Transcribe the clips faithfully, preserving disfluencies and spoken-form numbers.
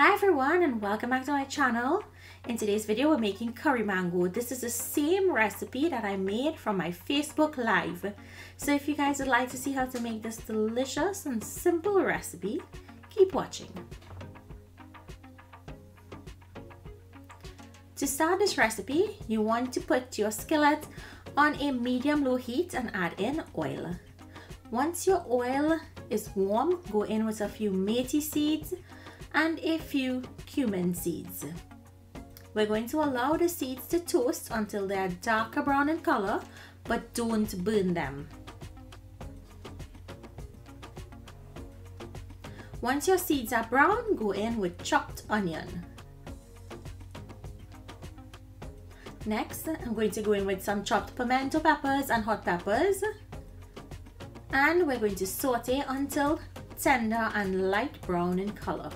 Hi everyone and welcome back to my channel. In today's video we're making curry mango. This is the same recipe that I made from my Facebook Live. So if you guys would like to see how to make this delicious and simple recipe, keep watching. To start this recipe, you want to put your skillet on a medium-low heat and add in oil. Once your oil is warm, go in with a few methi seeds and a few cumin seeds. We're going to allow the seeds to toast until they are darker brown in color, but don't burn them. Once your seeds are brown, go in with chopped onion. Next, I'm going to go in with some chopped pimento peppers and hot peppers, and we're going to saute until tender and light brown in color.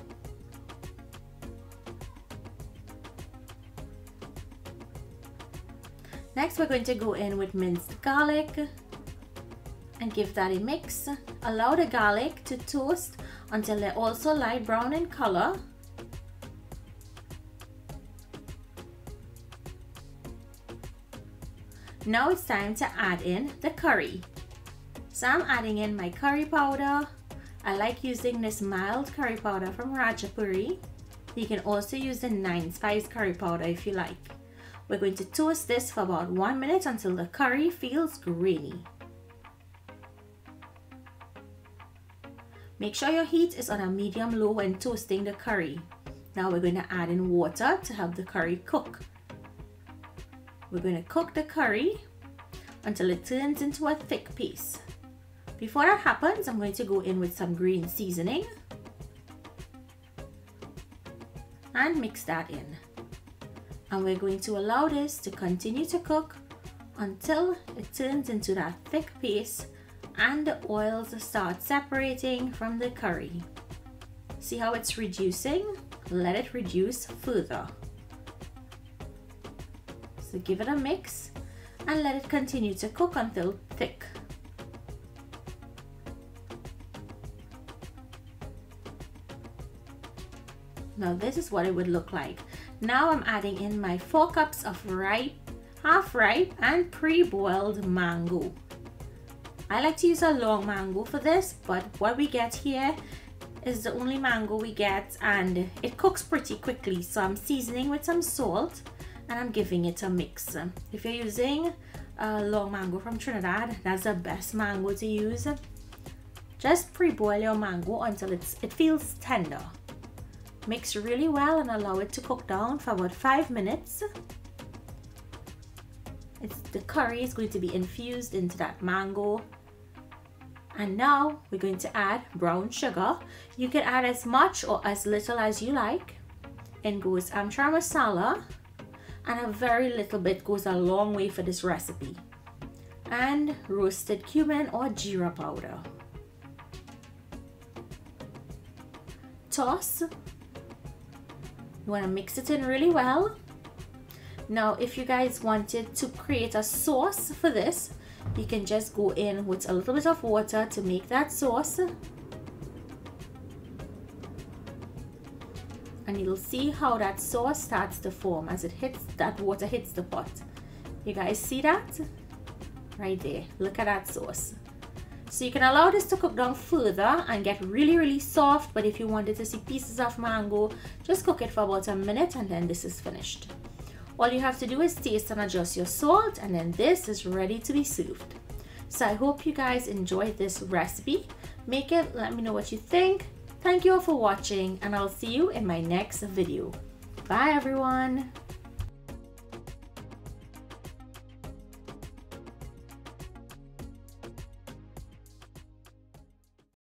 Next, we're going to go in with minced garlic and give that a mix. Allow the garlic to toast until they're also light brown in color. Now it's time to add in the curry. So I'm adding in my curry powder. I like using this mild curry powder from Rajapuri. You can also use the nine spice curry powder if you like. We're going to toast this for about one minute until the curry feels grainy. Make sure your heat is on a medium-low when toasting the curry. Now we're going to add in water to help the curry cook. We're going to cook the curry until it turns into a thick paste. Before that happens, I'm going to go in with some green seasoning and mix that in. And we're going to allow this to continue to cook until it turns into that thick paste and the oils start separating from the curry. See how it's reducing? Let it reduce further. So give it a mix and let it continue to cook until thick. Now this is what it would look like. Now I'm adding in my four cups of ripe, half ripe and pre-boiled mango. I like to use a long mango for this, but what we get here is the only mango we get and it cooks pretty quickly. So I'm seasoning with some salt and I'm giving it a mix. If you're using a long mango from Trinidad, that's the best mango to use. Just pre-boil your mango until it's, it feels tender. Mix really well and allow it to cook down for about five minutes. It's, the curry is going to be infused into that mango. And now we're going to add brown sugar. You can add as much or as little as you like. In goes amchar massala, and a very little bit goes a long way for this recipe. And roasted cumin or jeera powder. Toss. You want to mix it in really well. Now, if you guys wanted to create a sauce for this, you can just go in with a little bit of water to make that sauce. And you'll see how that sauce starts to form as it hits, that water hits the pot. You guys see that? Right there. Look at that sauce. So you can allow this to cook down further and get really really soft, but if you wanted to see pieces of mango, just cook it for about a minute and then this is finished. All you have to do is taste and adjust your salt and then this is ready to be served. So I hope you guys enjoyed this recipe. Make it, let me know what you think. Thank you all for watching and I'll see you in my next video. Bye everyone!